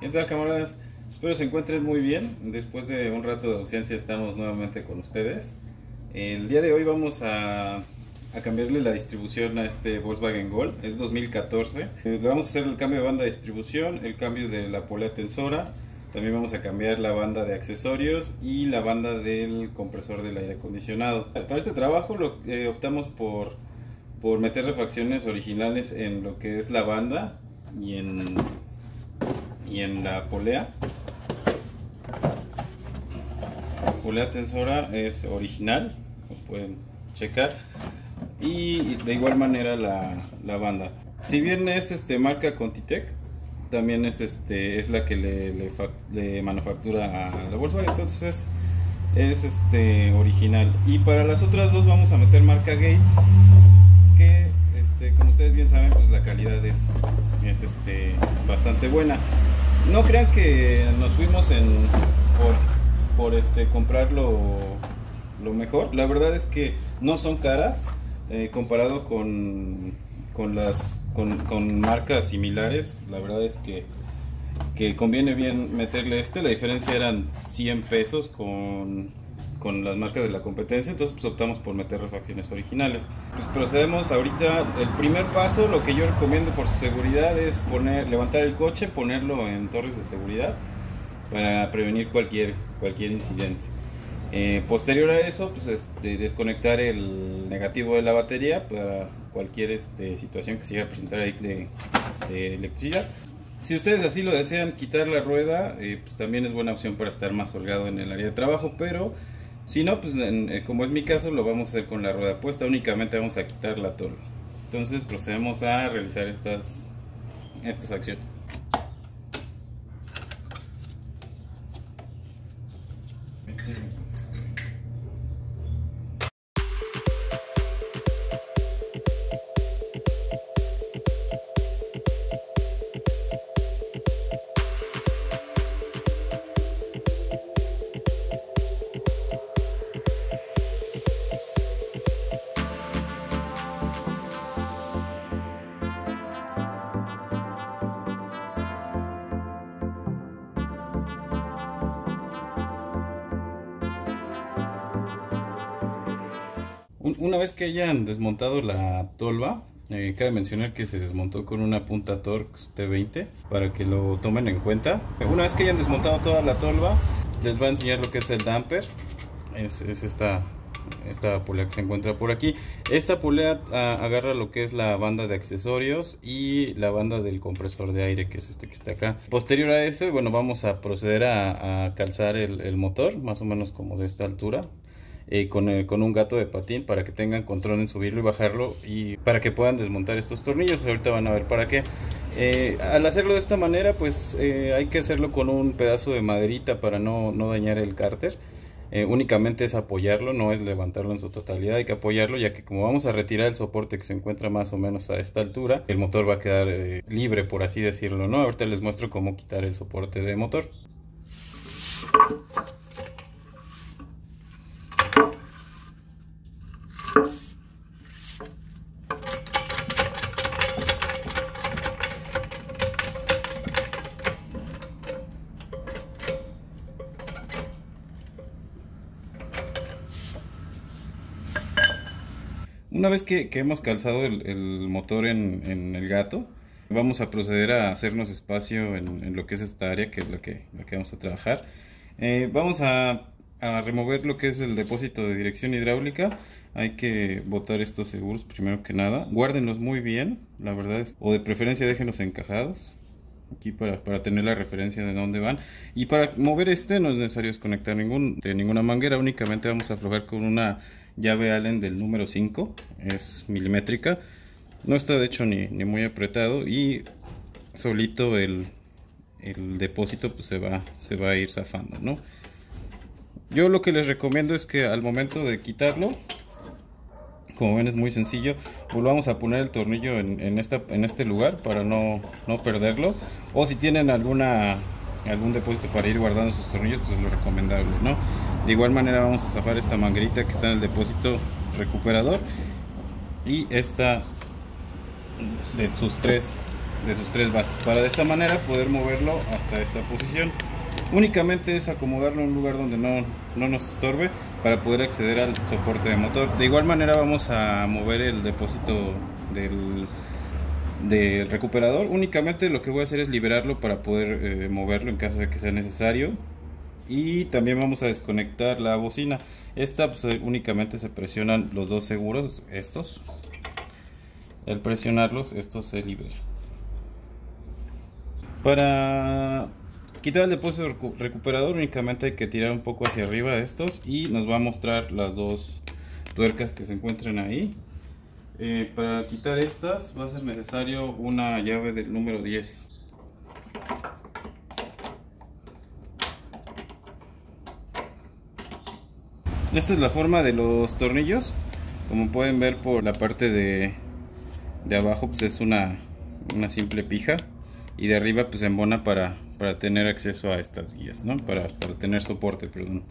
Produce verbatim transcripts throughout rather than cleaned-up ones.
¿Qué tal, camaradas? Espero se encuentren muy bien. Después de un rato de ausencia estamos nuevamente con ustedes. El día de hoy vamos a, a cambiarle la distribución a este Volkswagen Gol. Es dos mil catorce. Le vamos a hacer el cambio de banda de distribución, el cambio de la polea tensora. También vamos a cambiar la banda de accesorios y la banda del compresor del aire acondicionado. Para este trabajo lo, eh, optamos por, por meter refacciones originales en lo que es la banda y en... y en la polea. La polea tensora es original, como pueden checar, y de igual manera la, la banda. Si bien es este, marca Contitech, también es, este, es la que le, le, le manufactura a la Volkswagen, entonces es, es este, original. Y para las otras dos vamos a meter marca Gates, que este, como ustedes bien saben, pues la calidad es, es este, bastante buena. No crean que nos fuimos en, por, por este, comprar lo, lo mejor. La verdad es que no son caras eh, comparado con, con, las, con, con marcas similares. La verdad es que, que conviene bien meterle este. La diferencia eran cien pesos con, con las marcas de la competencia. Entonces pues, optamos por meter refacciones originales. Pues procedemos ahorita. El primer paso, lo que yo recomiendo por su seguridad, es poner, levantar el coche, ponerlo en torres de seguridad para prevenir cualquier, cualquier incidente. Eh, posterior a eso, pues, este, desconectar el negativo de la batería para cualquier este, situación que se vaya a presentar ahí de, de electricidad. Si ustedes así lo desean, quitar la rueda, eh, pues también es buena opción para estar más holgado en el área de trabajo, pero si no, pues en, como es mi caso, lo vamos a hacer con la rueda puesta, únicamente vamos a quitar la tolva. Entonces procedemos a realizar estas, estas acciones. Una vez que hayan desmontado la tolva, eh, cabe mencionar que se desmontó con una punta Torx T veinte, para que lo tomen en cuenta. Una vez que hayan desmontado toda la tolva, les va a enseñar lo que es el damper. Es, es esta, esta polea que se encuentra por aquí. Esta polea a, agarra lo que es la banda de accesorios y la banda del compresor de aire, que es este que está acá. Posterior a eso, bueno, vamos a proceder a, a calzar el, el motor, más o menos como de esta altura. Eh, con, eh, con un gato de patín, para que tengan control en subirlo y bajarlo y para que puedan desmontar estos tornillos. Ahorita van a ver para qué. Eh, al hacerlo de esta manera, pues eh, hay que hacerlo con un pedazo de maderita para no, no dañar el cárter. Eh, únicamente es apoyarlo, no es levantarlo en su totalidad, hay que apoyarlo, ya que como vamos a retirar el soporte que se encuentra más o menos a esta altura, el motor va a quedar eh, libre, por así decirlo, ¿no? Ahorita les muestro cómo quitar el soporte de motor. Una vez que, que hemos calzado el, el motor en, en el gato, vamos a proceder a hacernos espacio en, en lo que es esta área, que es la que, la que vamos a trabajar. Eh, vamos a, a remover lo que es el depósito de dirección hidráulica. Hay que botar estos seguros primero que nada. Guárdenlos muy bien, la verdad es, o de preferencia déjenlos encajados aquí para, para tener la referencia de dónde van. Y para mover este no es necesario desconectar ningún, de ninguna manguera, únicamente vamos a aflojar con una llave Allen del número cinco, es milimétrica, no está de hecho ni, ni muy apretado, y solito el, el depósito pues se va, se va a ir zafando, ¿no? Yo lo que les recomiendo es que al momento de quitarlo, como ven es muy sencillo, volvamos a poner el tornillo en, en, esta, en este lugar para no, no perderlo, o si tienen alguna, algún depósito para ir guardando sus tornillos, pues es lo recomendable, ¿no? De igual manera vamos a zafar esta manguerita que está en el depósito recuperador y esta de sus tres de sus tres bases, para de esta manera poder moverlo hasta esta posición. Únicamente es acomodarlo en un lugar donde no, no nos estorbe para poder acceder al soporte de motor. De igual manera vamos a mover el depósito del, del recuperador. Únicamente lo que voy a hacer es liberarlo para poder eh, moverlo en caso de que sea necesario. Y también vamos a desconectar la bocina. Esta pues, únicamente se presionan los dos seguros, estos. Al presionarlos, estos se liberan. Para quitar el depósito recuperador únicamente hay que tirar un poco hacia arriba estos y nos va a mostrar las dos tuercas que se encuentran ahí. Eh, para quitar estas va a ser necesario una llave del número diez. Esta es la forma de los tornillos. Como pueden ver por la parte de, de abajo pues es una, una simple pija. Y de arriba pues embona para, para tener acceso a estas guías, ¿no? Para, para tener soporte, perdón.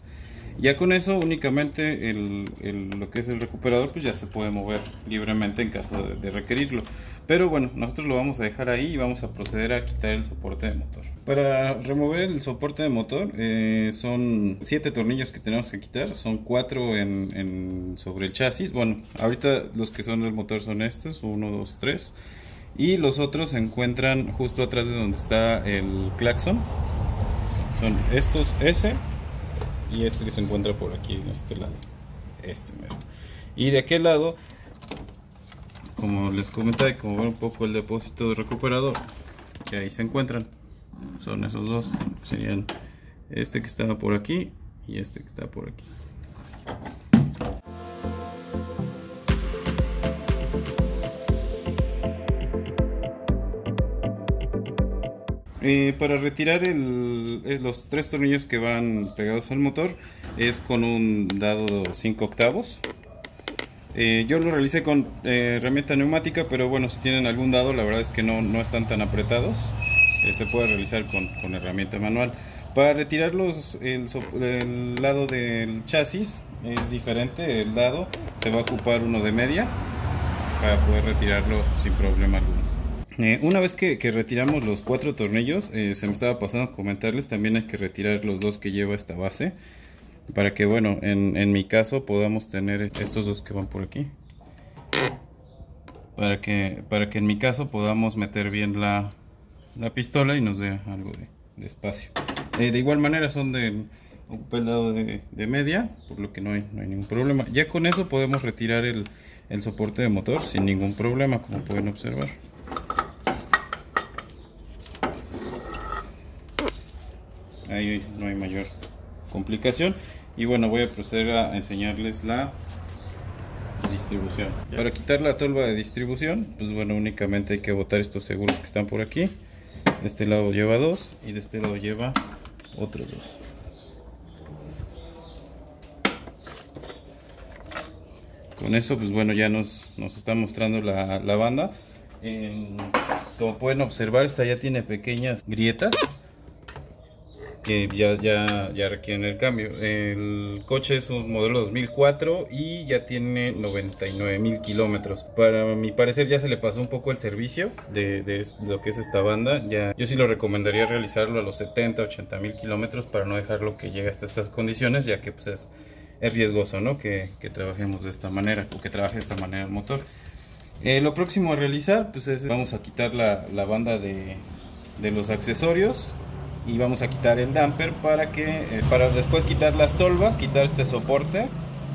Ya con eso únicamente el, el, lo que es el recuperador pues ya se puede mover libremente en caso de, de requerirlo. Pero bueno, nosotros lo vamos a dejar ahí y vamos a proceder a quitar el soporte de motor. Para remover el soporte de motor eh, son siete tornillos que tenemos que quitar. Son cuatro en, en, sobre el chasis. Bueno, ahorita los que son del motor son estos, uno, dos, tres. Y los otros se encuentran justo atrás de donde está el claxon. Son estos S y este que se encuentra por aquí en este lado. Este mero. Y de aquel lado, como les comentaba, hay que mover un poco el depósito de recuperador. Que ahí se encuentran. Son esos dos. Serían este que estaba por aquí y este que está por aquí. Eh, para retirar el, los tres tornillos que van pegados al motor es con un dado cinco octavos. Eh, yo lo realicé con eh, herramienta neumática, pero bueno, si tienen algún dado, la verdad es que no, no están tan apretados. Eh, se puede realizar con, con herramienta manual. Para retirar los, el, el lado del chasis es diferente, el dado se va a ocupar uno de media para poder retirarlo sin problema alguno. Una vez que, que retiramos los cuatro tornillos, eh, se me estaba pasando comentarles, también hay que retirar los dos que lleva esta base. Para que, bueno, en, en mi caso podamos tener estos dos que van por aquí. Para que, para que en mi caso podamos meter bien la, la pistola y nos dé algo de, de espacio. Eh, de igual manera son de un pelado de, de media, por lo que no hay, no hay ningún problema. Ya con eso podemos retirar el, el soporte de motor sin ningún problema, como pueden observar. Ahí no hay mayor complicación. Y bueno, voy a proceder a enseñarles la distribución. Para quitar la tolva de distribución, pues bueno, únicamente hay que botar estos seguros que están por aquí. De este lado lleva dos y de este lado lleva otros dos. Con eso, pues bueno, ya nos, nos está mostrando la, la banda. Eh, como pueden observar, esta ya tiene pequeñas grietas que ya, ya, ya requieren el cambio. El coche es un modelo dos mil cuatro y ya tiene noventa y nueve mil kilómetros. Para mi parecer ya se le pasó un poco el servicio de, de lo que es esta banda. Ya, yo sí lo recomendaría realizarlo a los setenta, ochenta mil kilómetros para no dejarlo que llegue hasta estas condiciones, ya que pues es, es riesgoso, ¿no? que, que trabajemos de esta manera o que trabaje de esta manera el motor. Eh, lo próximo a realizar pues es vamos a quitar la, la banda de, de los accesorios. Y vamos a quitar el damper para que eh, para después quitar las tolvas, quitar este soporte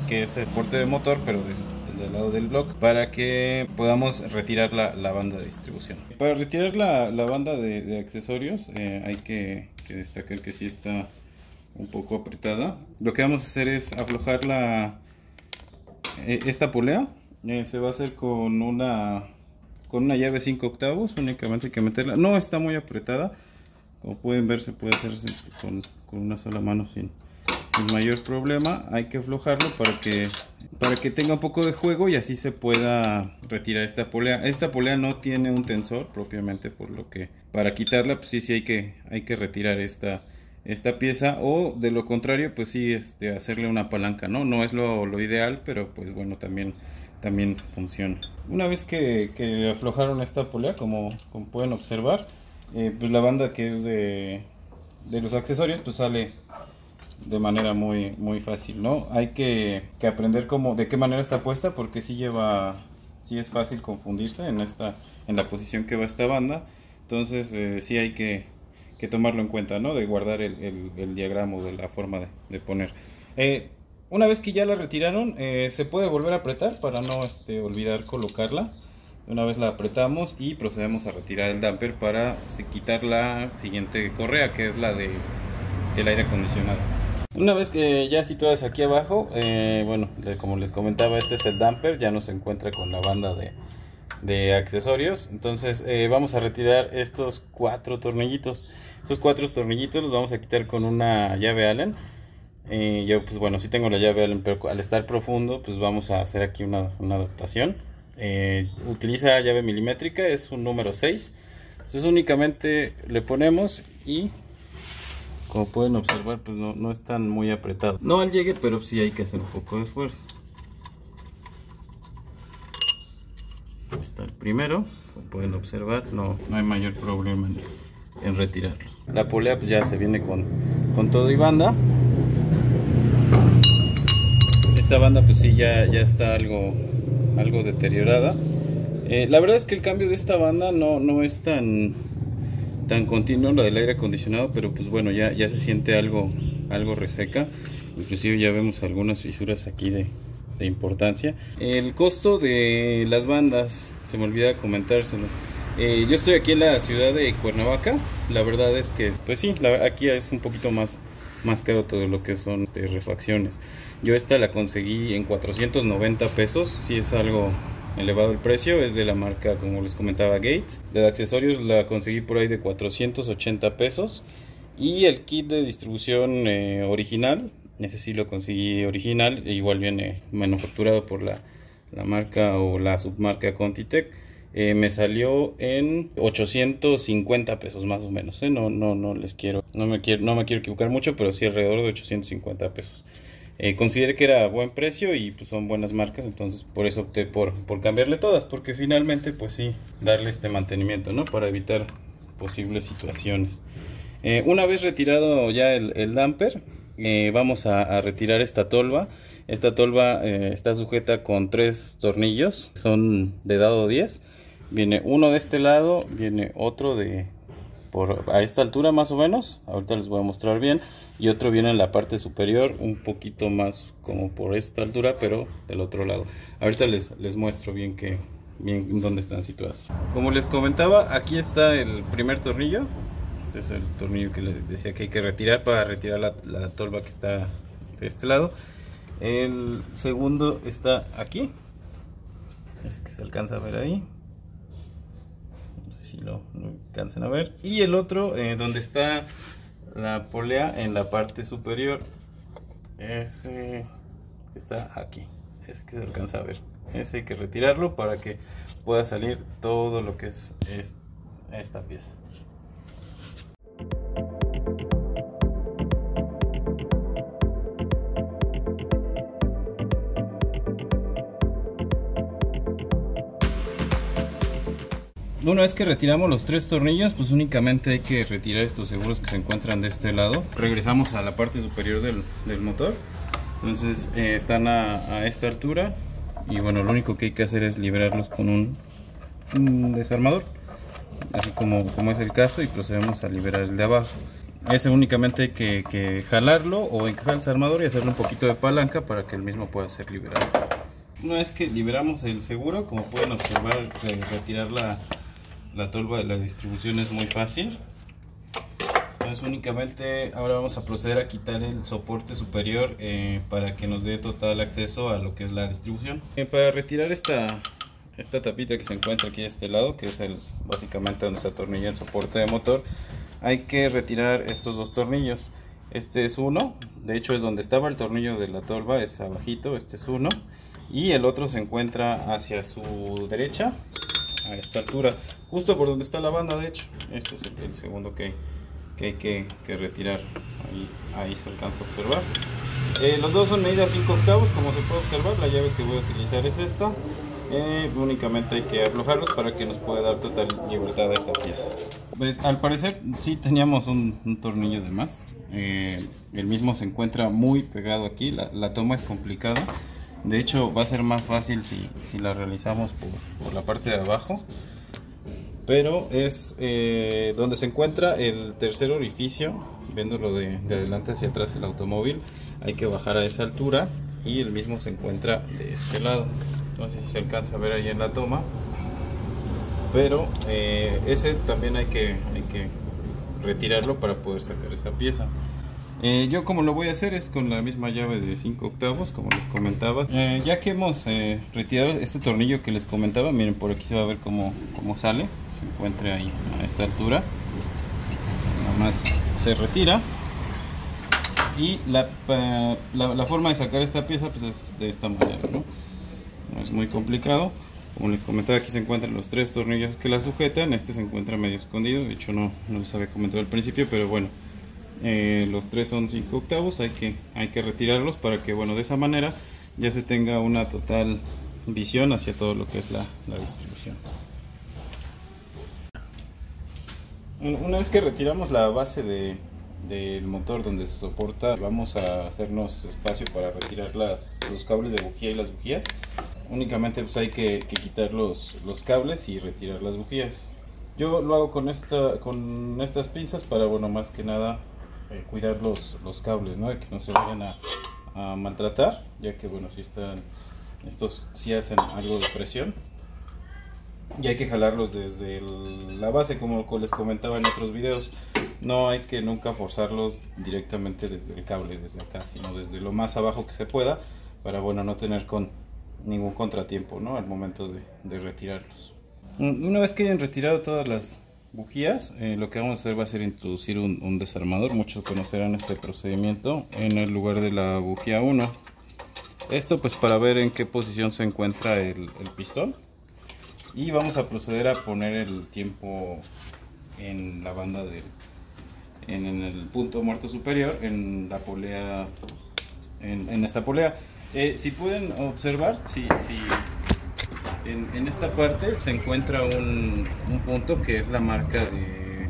que es el soporte de motor pero del, del lado del bloque, para que podamos retirar la, la banda de distribución. Para retirar la, la banda de, de accesorios eh, hay que, que destacar que sí está un poco apretada. Lo que vamos a hacer es aflojar la eh, esta polea. Eh, se va a hacer con una con una llave cinco octavos. Únicamente hay que meterla, no está muy apretada. Como pueden ver, se puede hacer con, con una sola mano sin, sin mayor problema. Hay que aflojarlo para que, para que tenga un poco de juego y así se pueda retirar esta polea. Esta polea no tiene un tensor propiamente, por lo que para quitarla pues sí, sí hay que, hay que retirar esta, esta pieza, o de lo contrario pues sí, este, hacerle una palanca, no no es lo, lo ideal, pero pues bueno, también también funciona. Una vez que, que aflojaron esta polea, como, como pueden observar, eh, pues la banda que es de, de los accesorios pues sale de manera muy muy fácil, ¿no? Hay que, que aprender cómo, de qué manera está puesta, porque sí lleva, sí es fácil confundirse en esta, en la posición que va esta banda. Entonces eh, sí hay que, que tomarlo en cuenta, ¿no? De guardar el, el, el diagrama, de la forma de, de poner. Eh, una vez que ya la retiraron, eh, se puede volver a apretar para no este, olvidar colocarla. Una vez la apretamos y procedemos a retirar el damper para quitar la siguiente correa, que es la de el aire acondicionado. Una vez que ya situadas aquí abajo, eh, bueno, como les comentaba, este es el damper, ya no se encuentra con la banda de, de accesorios. Entonces eh, vamos a retirar estos cuatro tornillitos. Estos cuatro tornillitos los vamos a quitar con una llave Allen. Eh, yo pues bueno, sí tengo la llave Allen, pero al estar profundo pues vamos a hacer aquí una, una adaptación. Eh, utiliza llave milimétrica, es un número seis. Entonces únicamente le ponemos y... como pueden observar, pues no, no están muy apretados. No al llegue, pero sí hay que hacer un poco de esfuerzo. Ahí está el primero. Como pueden observar, no, no hay mayor problema en, en retirarlo. La polea pues ya se viene con, con todo y banda. Esta banda pues sí ya, ya está algo, algo deteriorada. Eh, la verdad es que el cambio de esta banda no, no es tan... tan continuo, la del aire acondicionado, pero pues bueno, ya, ya se siente algo algo reseca, inclusive ya vemos algunas fisuras aquí de, de importancia. El costo de las bandas, se me olvida comentárselo. Eh, yo estoy aquí en la ciudad de Cuernavaca, la verdad es que pues sí, la, aquí es un poquito más, más caro todo lo que son este, refacciones. Yo esta la conseguí en cuatrocientos noventa pesos, sí es algo elevado el precio, es de la marca, como les comentaba, Gates. De accesorios la conseguí por ahí de cuatrocientos ochenta pesos. Y el kit de distribución eh, original, ese sí lo conseguí original, igual viene manufacturado por la, la marca o la submarca Contitech. Eh, me salió en ochocientos cincuenta pesos más o menos, ¿eh? no, no, no les quiero no, me quiero, no me quiero equivocar mucho, pero sí alrededor de ochocientos cincuenta pesos. Eh, consideré que era buen precio y pues son buenas marcas, entonces por eso opté por, por cambiarle todas, porque finalmente pues sí, darle este mantenimiento, ¿no? Para evitar posibles situaciones. Eh, una vez retirado ya el, el damper, eh, vamos a, a retirar esta tolva. Esta tolva eh, está sujeta con tres tornillos, son de dado diez. Viene uno de este lado, viene otro de... por a esta altura más o menos, ahorita les voy a mostrar bien, y otro viene en la parte superior un poquito más como por esta altura, pero del otro lado. Ahorita les, les muestro bien que bien dónde están situados. Como les comentaba, aquí está el primer tornillo. Este es el tornillo que les decía que hay que retirar para retirar la, la tolva que está de este lado. El segundo está aquí, es que se alcanza a ver ahí, si lo, lo alcanzan a ver, y el otro eh, donde está la polea en la parte superior, ese está aquí, ese que se alcanza a ver, ese hay que retirarlo para que pueda salir todo lo que es, es esta pieza. Una vez que retiramos los tres tornillos, pues únicamente hay que retirar estos seguros que se encuentran de este lado. Regresamos a la parte superior del, del motor. Entonces eh, están a, a esta altura y bueno, lo único que hay que hacer es liberarlos con un, un desarmador, así como, como es el caso, y procedemos a liberar el de abajo. Ese únicamente hay que, que jalarlo o encajar el desarmador y hacerle un poquito de palanca para que el mismo pueda ser liberado. Una vez que liberamos el seguro, como pueden observar, eh, retirar la La tolva de la distribución es muy fácil. Entonces únicamente ahora vamos a proceder a quitar el soporte superior eh, para que nos dé total acceso a lo que es la distribución. Eh, para retirar esta, esta tapita que se encuentra aquí de este lado, que es el, básicamente donde se atornilla el soporte de motor, hay que retirar estos dos tornillos. Este es uno, de hecho es donde estaba el tornillo de la tolva, es abajito, este es uno. Y el otro se encuentra hacia su derecha, a esta altura, justo por donde está la banda. De hecho, este es el, el segundo que, que hay que, que retirar y ahí se alcanza a observar. Eh, los dos son medidas cinco octavos, como se puede observar. La llave que voy a utilizar es esta. Eh, únicamente hay que aflojarlos para que nos pueda dar total libertad a esta pieza. Pues, al parecer sí teníamos un, un tornillo de más. Eh, el mismo se encuentra muy pegado aquí. La, la toma es complicada. De hecho va a ser más fácil si, si la realizamos por, por la parte de abajo. Pero es eh, donde se encuentra el tercer orificio. Viéndolo de, de adelante hacia atrás el automóvil, hay que bajar a esa altura y el mismo se encuentra de este lado. No sé si se alcanza a ver ahí en la toma, pero eh, ese también hay que, hay que retirarlo para poder sacar esa pieza. Eh, yo como lo voy a hacer es con la misma llave de cinco octavos, como les comentaba. Eh, ya que hemos eh, retirado este tornillo que les comentaba, miren, por aquí se va a ver cómo, cómo sale. Se encuentra ahí a esta altura, nada más se retira. Y la, la, la forma de sacar esta pieza pues es de esta manera, ¿no? No es muy complicado. Como les comentaba, aquí se encuentran los tres tornillos que la sujetan. Este se encuentra medio escondido, de hecho no, no les había comentado al principio, pero bueno, eh, los tres son cinco octavos, hay que, hay que retirarlos para que, bueno, de esa manera ya se tenga una total visión hacia todo lo que es la, la distribución. Una vez que retiramos la base de, del motor donde se soporta, vamos a hacernos espacio para retirar las, los cables de bujía y las bujías. Únicamente pues hay que, que quitar los, los cables y retirar las bujías. Yo lo hago con, esta, con estas pinzas para, bueno, más que nada eh, cuidar los, los cables, ¿no? De que no se vayan a, a maltratar, ya que, bueno, si están, estos sí hacen algo de presión. Y hay que jalarlos desde el, la base, como les comentaba en otros videos. No hay que nunca forzarlos directamente desde el cable, desde acá, sino desde lo más abajo que se pueda, para, bueno, no tener con ningún contratiempo, ¿no?, al momento de, de retirarlos. Una vez que hayan retirado todas las bujías, eh, lo que vamos a hacer va a ser introducir un, un desarmador. Muchos conocerán este procedimiento en el lugar de la bujía uno. Esto pues para ver en qué posición se encuentra el, el pistón. Y vamos a proceder a poner el tiempo en la banda de, en, en el punto muerto superior, en la polea, en, en esta polea. Eh, si pueden observar, si, si en, en esta parte se encuentra un, un punto que es la marca de,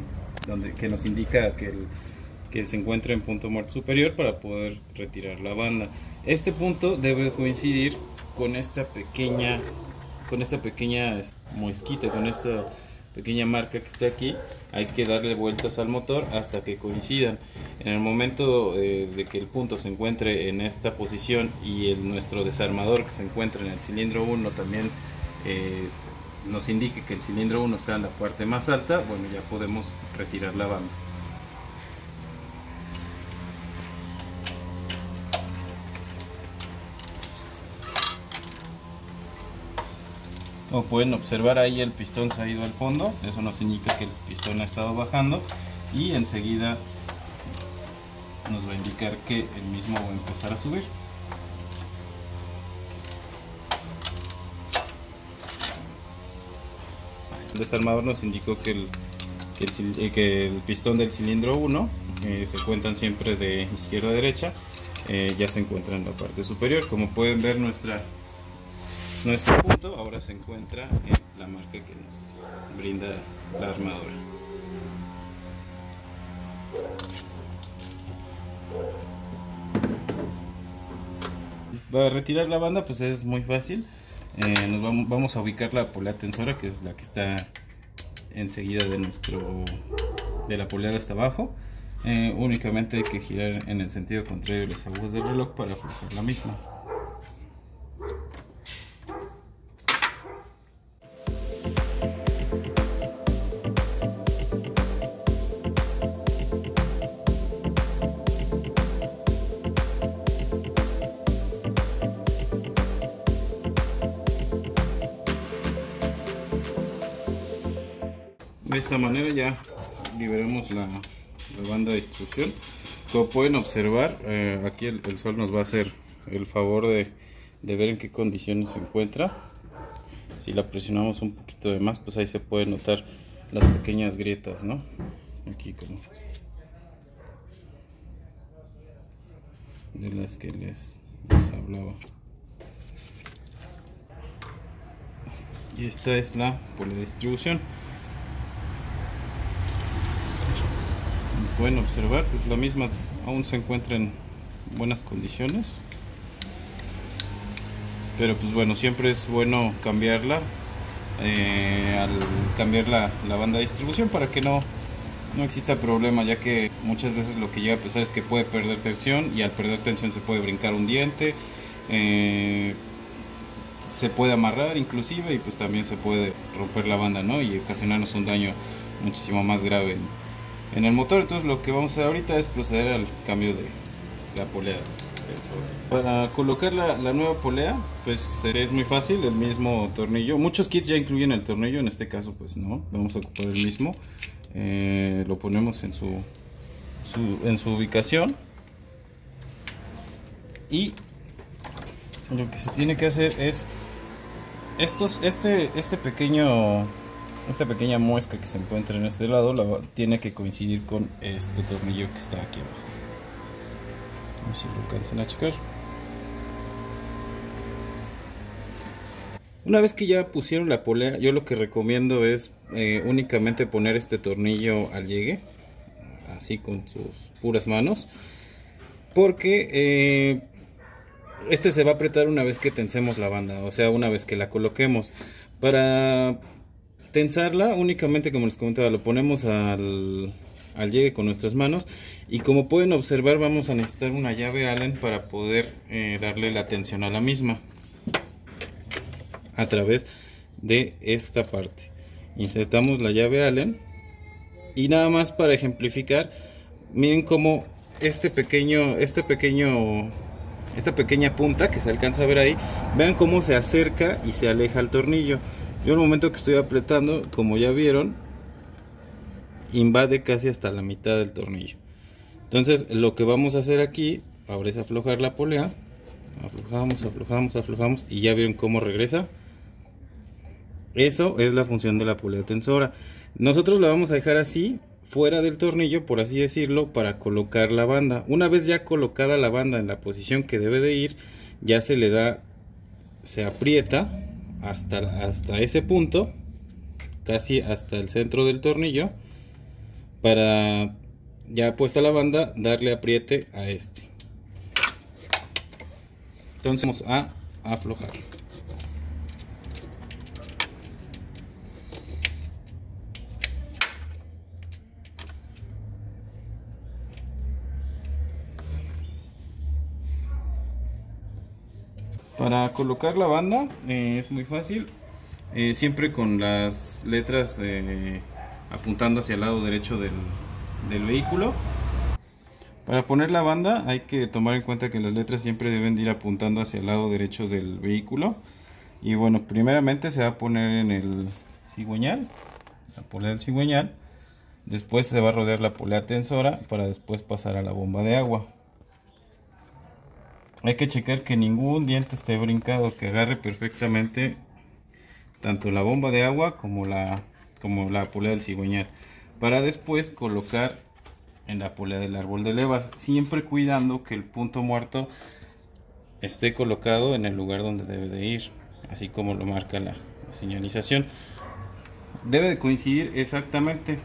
donde, que nos indica que, el, que se encuentra en punto muerto superior para poder retirar la banda. Este punto debe coincidir con esta pequeña, con esta pequeña mosquita, con esta pequeña marca que está aquí. Hay que darle vueltas al motor hasta que coincidan. En el momento eh, de que el punto se encuentre en esta posición y el, nuestro desarmador que se encuentra en el cilindro uno también eh, nos indique que el cilindro uno está en la parte más alta, bueno, ya podemos retirar la banda. Como pueden observar, ahí el pistón se ha ido al fondo. Eso nos indica que el pistón ha estado bajando y enseguida nos va a indicar que el mismo va a empezar a subir. El desarmador nos indicó que el, que el, que el pistón del cilindro uno, eh, se cuentan siempre de izquierda a derecha, eh, ya se encuentra en la parte superior. Como pueden ver, nuestra Nuestro punto ahora se encuentra en la marca que nos brinda la armadura. Para retirar la banda pues es muy fácil. Eh, nos vamos, vamos a ubicar la polea tensora, que es la que está enseguida de, nuestro, de la polea hasta abajo. Eh, únicamente hay que girar en el sentido contrario las agujas del reloj para aflojar la misma. De esta manera ya liberamos la, la banda de distribución. Como pueden observar, eh, aquí el, el sol nos va a hacer el favor de, de ver en qué condiciones se encuentra. Si la presionamos un poquito de más, pues ahí se pueden notar las pequeñas grietas, ¿no? Aquí como de las que les, les hablaba. Y esta es la polidistribución. Como pueden observar, pues la misma aún se encuentra en buenas condiciones, pero pues bueno, siempre es bueno cambiarla eh, al cambiar la, la banda de distribución para que no, no exista problema, ya que muchas veces lo que llega a pesar es que puede perder tensión, y al perder tensión se puede brincar un diente, eh, se puede amarrar inclusive, y pues también se puede romper la banda, ¿no? Y ocasionarnos un daño muchísimo más grave en el motor. Entonces lo que vamos a hacer ahorita es proceder al cambio de la polea. Para colocar la, la nueva polea, pues es muy fácil, el mismo tornillo. Muchos kits ya incluyen el tornillo, en este caso pues no, vamos a ocupar el mismo. Eh, lo ponemos en su, su, en su ubicación, y lo que se tiene que hacer es estos, este, este pequeño, esta pequeña muesca que se encuentra en este lado la, tiene que coincidir con este tornillo que está aquí abajo. No sé si lo alcanzan a checar. Una vez que ya pusieron la polea, yo lo que recomiendo es eh, únicamente poner este tornillo al llegue, así con sus puras manos, porque eh, este se va a apretar una vez que tensemos la banda, o sea, una vez que la coloquemos. Para tensarla, únicamente, como les comentaba, lo ponemos al... al llegue con nuestras manos, y como pueden observar vamos a necesitar una llave Allen para poder eh, darle la tensión a la misma a través de esta parte. Insertamos la llave Allen, y nada más para ejemplificar, miren cómo este pequeño, este pequeño, esta pequeña punta que se alcanza a ver ahí, vean cómo se acerca y se aleja el tornillo. Yo en el momento que estoy apretando, como ya vieron, invade casi hasta la mitad del tornillo. Entonces lo que vamos a hacer aquí ahora es aflojar la polea. Aflojamos, aflojamos, aflojamos, y ya vieron cómo regresa. Eso es la función de la polea tensora. Nosotros la vamos a dejar así, fuera del tornillo, por así decirlo, para colocar la banda. Una vez ya colocada la banda en la posición que debe de ir, ya se le da, se aprieta hasta, hasta ese punto, casi hasta el centro del tornillo, para, ya puesta la banda, darle apriete a este. Entonces vamos a aflojar. Para colocar la banda eh, es muy fácil, eh, siempre con las letras eh, apuntando hacia el lado derecho del, del vehículo. Para poner la banda hay que tomar en cuenta que las letras siempre deben de ir apuntando hacia el lado derecho del vehículo. Y bueno, primeramente se va a poner en el cigüeñal, la polea del cigüeñal. Después se va a rodear la polea tensora para después pasar a la bomba de agua. Hay que checar que ningún diente esté brincado, que agarre perfectamente tanto la bomba de agua como la... como la polea del cigüeñal, para después colocar en la polea del árbol de levas, siempre cuidando que el punto muerto esté colocado en el lugar donde debe de ir, así como lo marca la señalización. Debe de coincidir exactamente.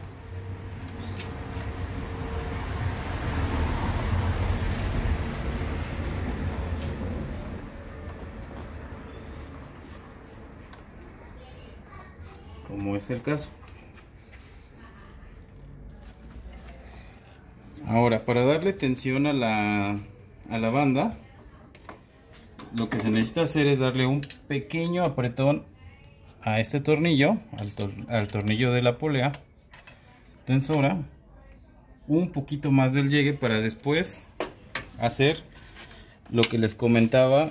Como es el caso. Ahora, para darle tensión a la, a la banda, lo que se necesita hacer es darle un pequeño apretón a este tornillo, al, tor al tornillo de la polea tensora, un poquito más del llegue, para después hacer lo que les comentaba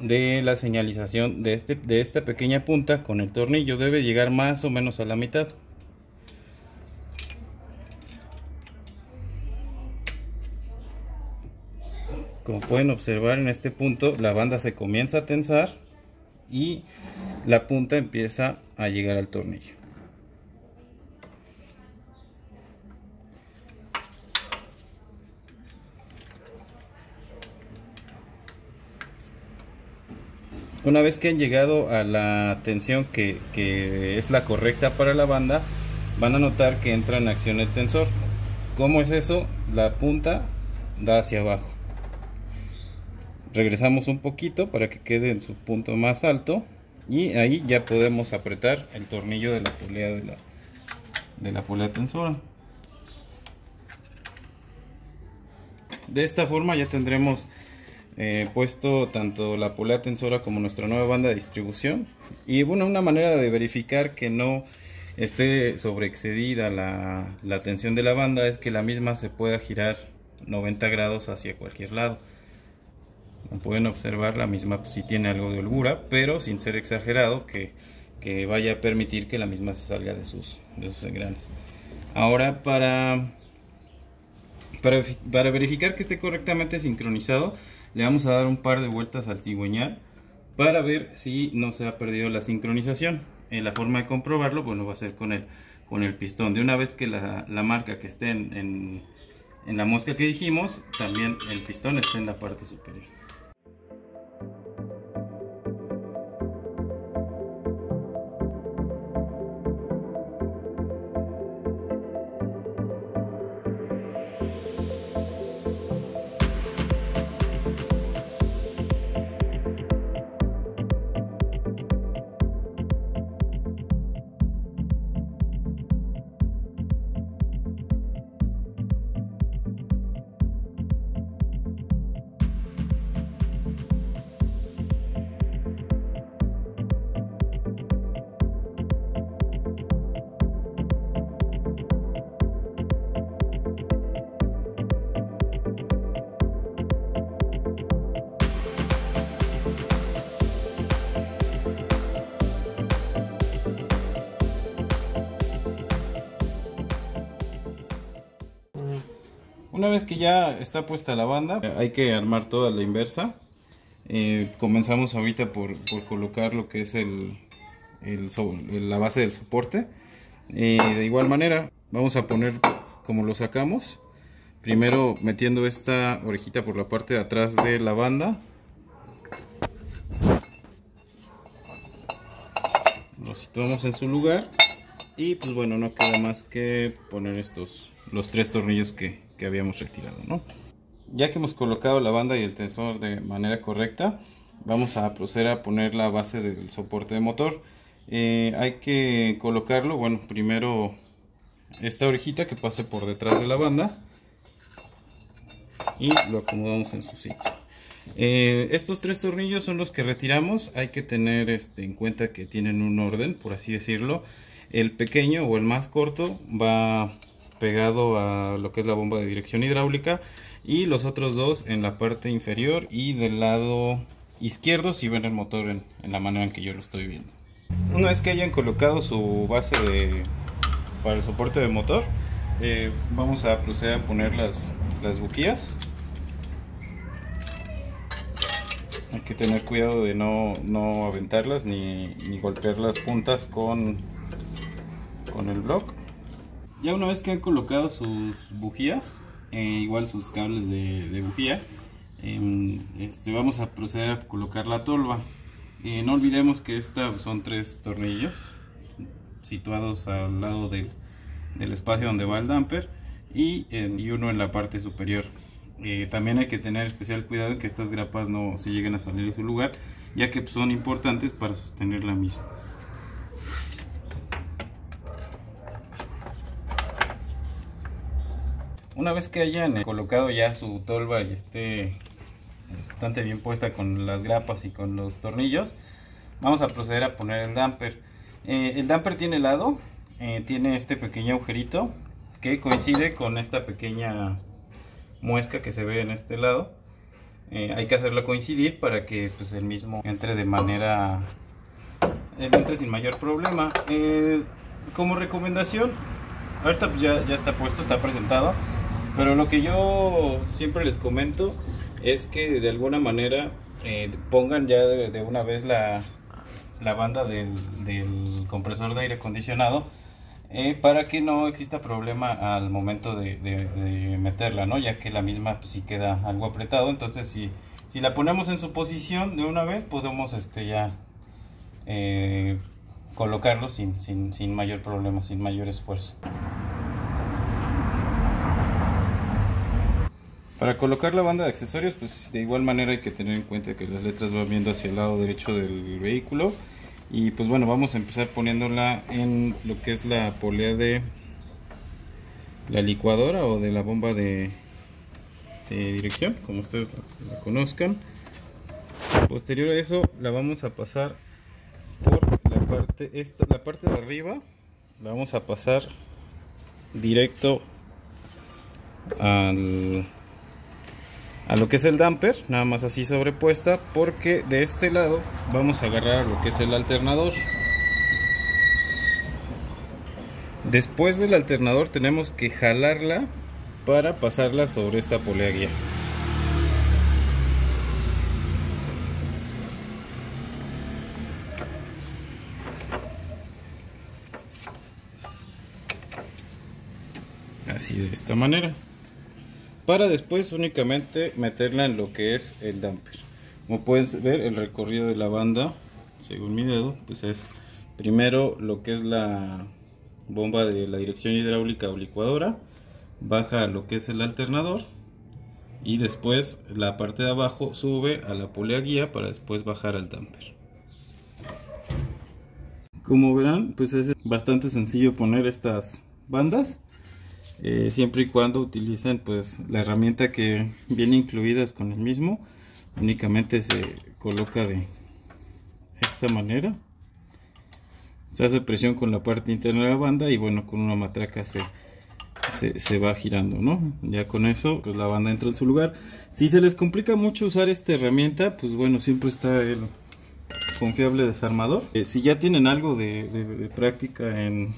de la señalización de, este, de esta pequeña punta con el tornillo. Debe llegar más o menos a la mitad. Como pueden observar, en este punto la banda se comienza a tensar y la punta empieza a llegar al tornillo. Una vez que han llegado a la tensión que, que es la correcta para la banda, van a notar que entra en acción el tensor. ¿Cómo es eso? La punta da hacia abajo. Regresamos un poquito para que quede en su punto más alto. Y ahí ya podemos apretar el tornillo de la polea de la, de la polea tensora. De esta forma ya tendremos Eh, puesto tanto la polea tensora como nuestra nueva banda de distribución. Y bueno, una manera de verificar que no esté sobreexcedida la, la tensión de la banda es que la misma se pueda girar noventa grados hacia cualquier lado. Como pueden observar, la misma pues, sí tiene algo de holgura, pero sin ser exagerado que, que vaya a permitir que la misma se salga de sus, de sus engranes. Ahora para, para, para verificar que esté correctamente sincronizado, le vamos a dar un par de vueltas al cigüeñal para ver si no se ha perdido la sincronización. Eh, la forma de comprobarlo, bueno, va a ser con el, con el pistón. De una vez que la, la marca que esté en, en, en la mosca que dijimos, también el pistón esté en la parte superior. Una vez que ya está puesta la banda, hay que armar toda la inversa. Eh, comenzamos ahorita por, por colocar lo que es el, el so, la base del soporte. Eh, de igual manera, vamos a poner como lo sacamos. Primero metiendo esta orejita por la parte de atrás de la banda. Lo situamos en su lugar. Y pues bueno, no queda más que poner estos, los tres tornillos que, que habíamos retirado, ¿no? Ya que hemos colocado la banda y el tensor de manera correcta, vamos a proceder a poner la base del soporte de motor. Eh, hay que colocarlo, bueno, primero esta orejita que pase por detrás de la banda y lo acomodamos en su sitio. Eh, estos tres tornillos son los que retiramos. Hay que tener este, en cuenta que tienen un orden, por así decirlo. El pequeño o el más corto va pegado a lo que es la bomba de dirección hidráulica y los otros dos en la parte inferior y del lado izquierdo si ven el motor en, en la manera en que yo lo estoy viendo. Una vez que hayan colocado su base de, para el soporte de motor, eh, vamos a proceder a poner las, las bujías. Hay que tener cuidado de no, no aventarlas ni, ni golpear las puntas con... con el block. Ya una vez que han colocado sus bujías, eh, igual sus cables de, de bujía, eh, este, vamos a proceder a colocar la tolva. Eh, no olvidemos que esta son tres tornillos situados al lado del, del espacio donde va el damper y, eh, y uno en la parte superior. Eh, también hay que tener especial cuidado en que estas grapas no se lleguen a salir de su lugar, ya que son importantes para sostener la misma. Una vez que hayan colocado ya su tolva y esté bastante bien puesta con las grapas y con los tornillos, vamos a proceder a poner el damper. Eh, el damper tiene lado, eh, tiene este pequeño agujerito que coincide con esta pequeña muesca que se ve en este lado. Eh, hay que hacerlo coincidir para que pues, el mismo entre de manera, entre sin mayor problema. Eh, como recomendación, ahorita pues, ya, ya está puesto, está presentado. Pero lo que yo siempre les comento es que de alguna manera eh, pongan ya de, de una vez la, la banda del, del compresor de aire acondicionado eh, para que no exista problema al momento de, de, de meterla, ¿no? Ya que la misma pues, sí queda algo apretado, entonces si, Si la ponemos en su posición de una vez, podemos este ya eh, colocarlo sin, sin, sin mayor problema, sin mayor esfuerzo. Para colocar la banda de accesorios, pues de igual manera hay que tener en cuenta que las letras van viendo hacia el lado derecho del vehículo. Y pues bueno, vamos a empezar poniéndola en lo que es la polea de la licuadora o de la bomba de, de dirección, como ustedes la, la conozcan. Posterior a eso la vamos a pasar por la parte, esta, la parte de arriba la vamos a pasar directo al, a lo que es el damper, nada más así sobrepuesta, porque de este lado vamos a agarrar lo que es el alternador. Después del alternador tenemos que jalarla para pasarla sobre esta polea guía. Así, de esta manera, para después únicamente meterla en lo que es el damper. Como pueden ver, el recorrido de la banda, según mi dedo, pues es primero lo que es la bomba de la dirección hidráulica o licuadora, baja lo que es el alternador y después la parte de abajo sube a la polea guía para después bajar al damper. Como verán, pues es bastante sencillo poner estas bandas. Eh, siempre y cuando utilicen pues la herramienta que viene incluidas con el mismo, únicamente se coloca de esta manera, se hace presión con la parte interna de la banda y bueno, con una matraca se, se, se va girando, ¿no? Ya con eso pues la banda entra en su lugar. Si se les complica mucho usar esta herramienta, pues bueno, siempre está el confiable desarmador. Eh, si ya tienen algo de, de, de práctica en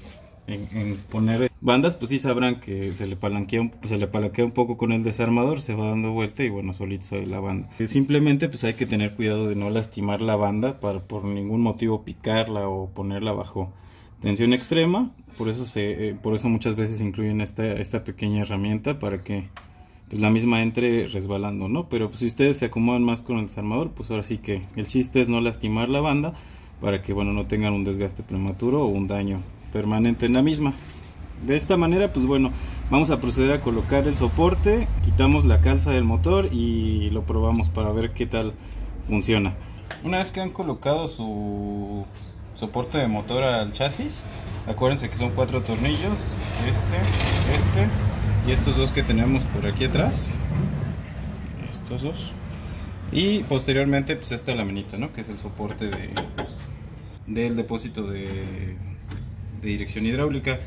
En, en poner bandas, pues sí sabrán que se le palanquea un, pues se le palanquea un poco con el desarmador, se va dando vuelta y bueno, solito sale la banda. Simplemente pues hay que tener cuidado de no lastimar la banda, para por ningún motivo picarla o ponerla bajo tensión extrema. Por eso se eh, por eso muchas veces incluyen esta, esta pequeña herramienta, para que pues la misma entre resbalando, ¿no? Pero pues si ustedes se acomodan más con el desarmador, pues ahora sí que el chiste es no lastimar la banda, para que bueno, no tengan un desgaste prematuro o un daño permanente en la misma. De esta manera pues bueno, vamos a proceder a colocar el soporte, quitamos la calza del motor y lo probamos para ver qué tal funciona. Una vez que han colocado su soporte de motor al chasis, acuérdense que son cuatro tornillos, este, este y estos dos que tenemos por aquí atrás, estos dos, y posteriormente pues esta laminita, ¿no?, que es el soporte de, del depósito de de dirección hidráulica.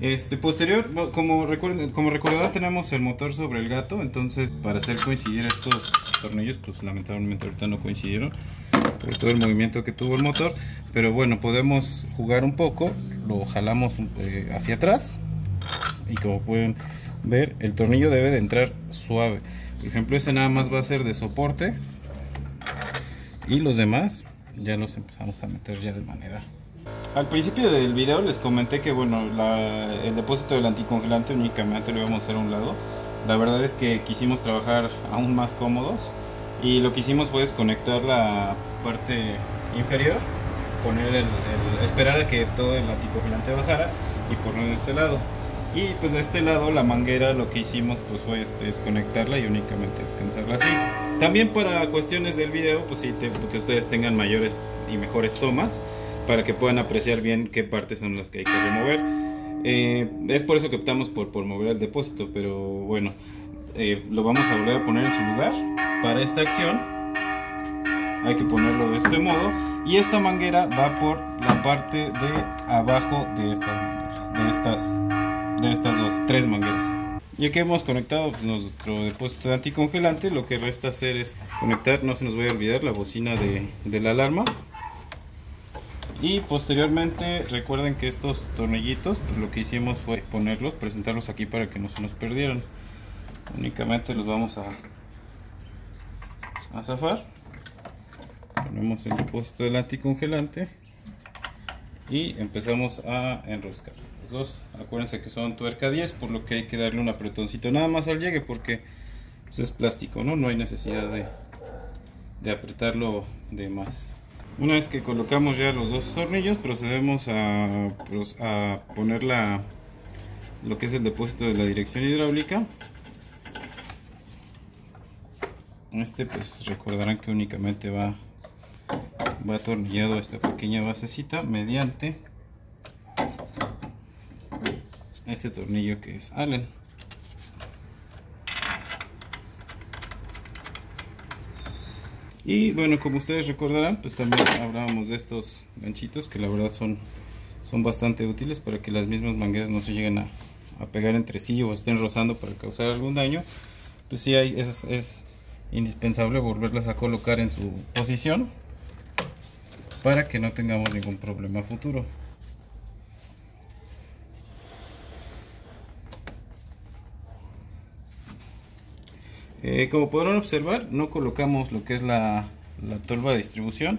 Este posterior, como recuerden, como recordarán, tenemos el motor sobre el gato, entonces para hacer coincidir estos tornillos, pues lamentablemente ahorita no coincidieron por todo el movimiento que tuvo el motor, pero bueno, podemos jugar un poco, lo jalamos eh, hacia atrás y como pueden ver, el tornillo debe de entrar suave. Por ejemplo, ese nada más va a ser de soporte y los demás ya los empezamos a meter ya de manera. Al principio del video les comenté que bueno, la, el depósito del anticongelante únicamente lo íbamos a hacer a un lado. La verdad es que quisimos trabajar aún más cómodos y lo que hicimos fue desconectar la parte inferior, poner el, el, esperar a que todo el anticongelante bajara y ponerlo de este lado. Y pues de este lado la manguera, lo que hicimos pues fue este, desconectarla y únicamente descansarla así. También para cuestiones del video, pues sí, te, que ustedes tengan mayores y mejores tomas, para que puedan apreciar bien qué partes son las que hay que remover. Eh, es por eso que optamos por, por mover el depósito, pero bueno, eh, lo vamos a volver a poner en su lugar. Para esta acción hay que ponerlo de este modo y esta manguera va por la parte de abajo de, esta, de, estas, de estas dos, tres mangueras. Ya que hemos conectado nuestro depósito de anticongelante, lo que resta hacer es conectar, no se nos vaya a olvidar, la bocina de, de la alarma. Y posteriormente recuerden que estos tornillitos, pues lo que hicimos fue ponerlos, presentarlos aquí para que no se nos perdieran. Únicamente los vamos a, a zafar. Ponemos el depósito del anticongelante y empezamos a enroscar los dos. Acuérdense que son tuerca diez, por lo que hay que darle un apretoncito nada más al llegue, porque pues es plástico, ¿no? No hay necesidad de, de apretarlo de más. Una vez que colocamos ya los dos tornillos, procedemos a, a poner la, lo que es el depósito de la dirección hidráulica. Este, pues recordarán que únicamente va, va atornillado a esta pequeña basecita mediante este tornillo que es Allen. Y bueno, como ustedes recordarán, pues también hablábamos de estos ganchitos que la verdad son, son bastante útiles para que las mismas mangueras no se lleguen a, a pegar entre sí o estén rozando para causar algún daño. Pues sí, hay, es, es indispensable volverlas a colocar en su posición para que no tengamos ningún problema futuro. Eh, como podrán observar, no colocamos lo que es la, la tolva de distribución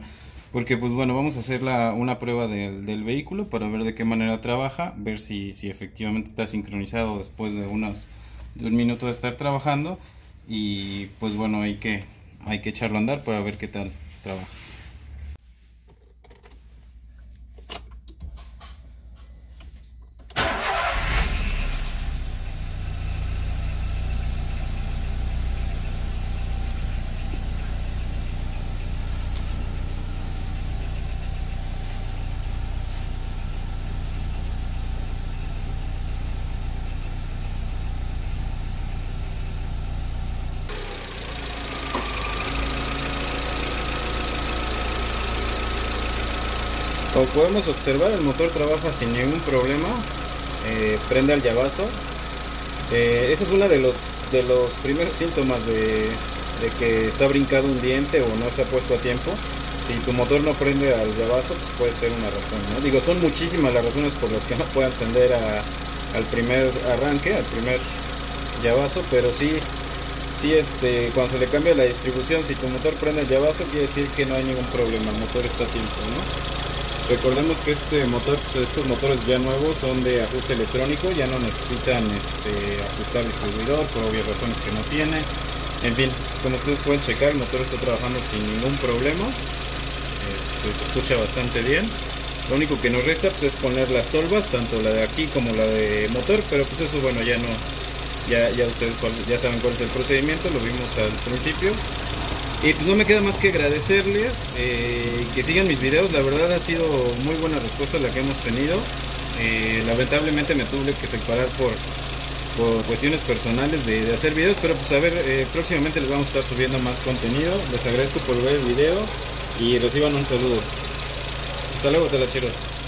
porque pues bueno, vamos a hacer la, una prueba de, del vehículo para ver de qué manera trabaja, ver si, si efectivamente está sincronizado después de unos de un minuto de estar trabajando. Y pues bueno, hay que, hay que echarlo a andar para ver qué tal trabaja. Como podemos observar, el motor trabaja sin ningún problema, eh, prende al llavazo. Eh, ese es uno de los, de los primeros síntomas de, de que está brincado un diente o no está puesto a tiempo. Si tu motor no prende al llavazo, pues puede ser una razón, ¿no? Digo, son muchísimas las razones por las que no puede encender a, al primer arranque, al primer llavazo, pero sí, sí este, cuando se le cambia la distribución, si tu motor prende al llavazo, quiere decir que no hay ningún problema, el motor está a tiempo, ¿no? Recordemos que este motor, estos motores ya nuevos son de ajuste electrónico, ya no necesitan este, ajustar distribuidor por obvias razones que no tiene. En fin, como ustedes pueden checar, el motor está trabajando sin ningún problema, este, se escucha bastante bien. Lo único que nos resta pues, es poner las tolvas, tanto la de aquí como la de motor, pero pues eso bueno, ya no, ya, ya ustedes ya saben cuál es el procedimiento, lo vimos al principio. Y pues no me queda más que agradecerles eh, que sigan mis videos. La verdad ha sido muy buena respuesta la que hemos tenido. Eh, lamentablemente me tuve que separar por, por cuestiones personales de, de hacer videos, pero pues a ver, eh, próximamente les vamos a estar subiendo más contenido. Les agradezco por ver el video y reciban un saludo. Hasta luego, talacheros.